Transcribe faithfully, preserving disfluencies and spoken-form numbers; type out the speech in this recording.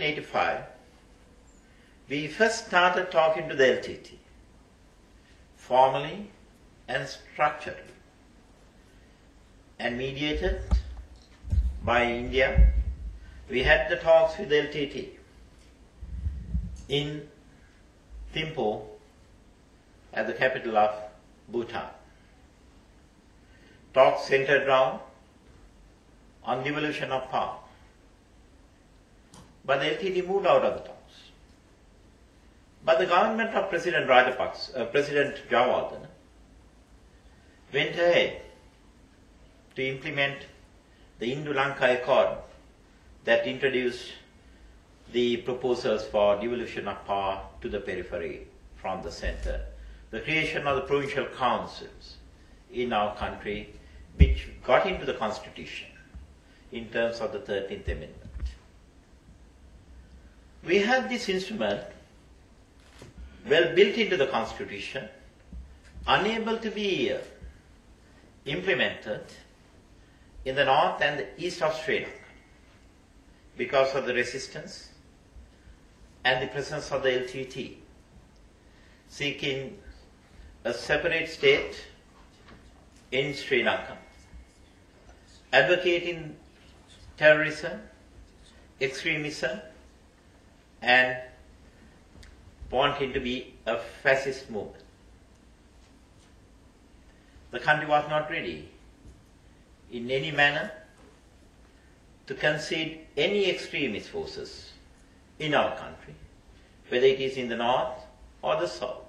nineteen eighty-five, we first started talking to the L T T, formally and structurally, and mediated by India. We had the talks with the L T T in Thimphu, at the capital of Bhutan. Talks centered around on the devolution of power. But the L T T moved out of the talks. But the government of President Rajapaksa, uh, President Jayewardene, went ahead to implement the Indo-Lanka Accord that introduced the proposals for devolution of power to the periphery from the center, the creation of the provincial councils in our country, which got into the constitution in terms of the thirteenth Amendment. We had this instrument well built into the constitution, unable to be implemented in the north and the east of Sri Lanka because of the resistance and the presence of the L T T seeking a separate state in Sri Lanka, advocating terrorism, extremism, and wanting to be a fascist movement. The country was not ready in any manner to concede any extremist forces in our country, whether it is in the north or the south.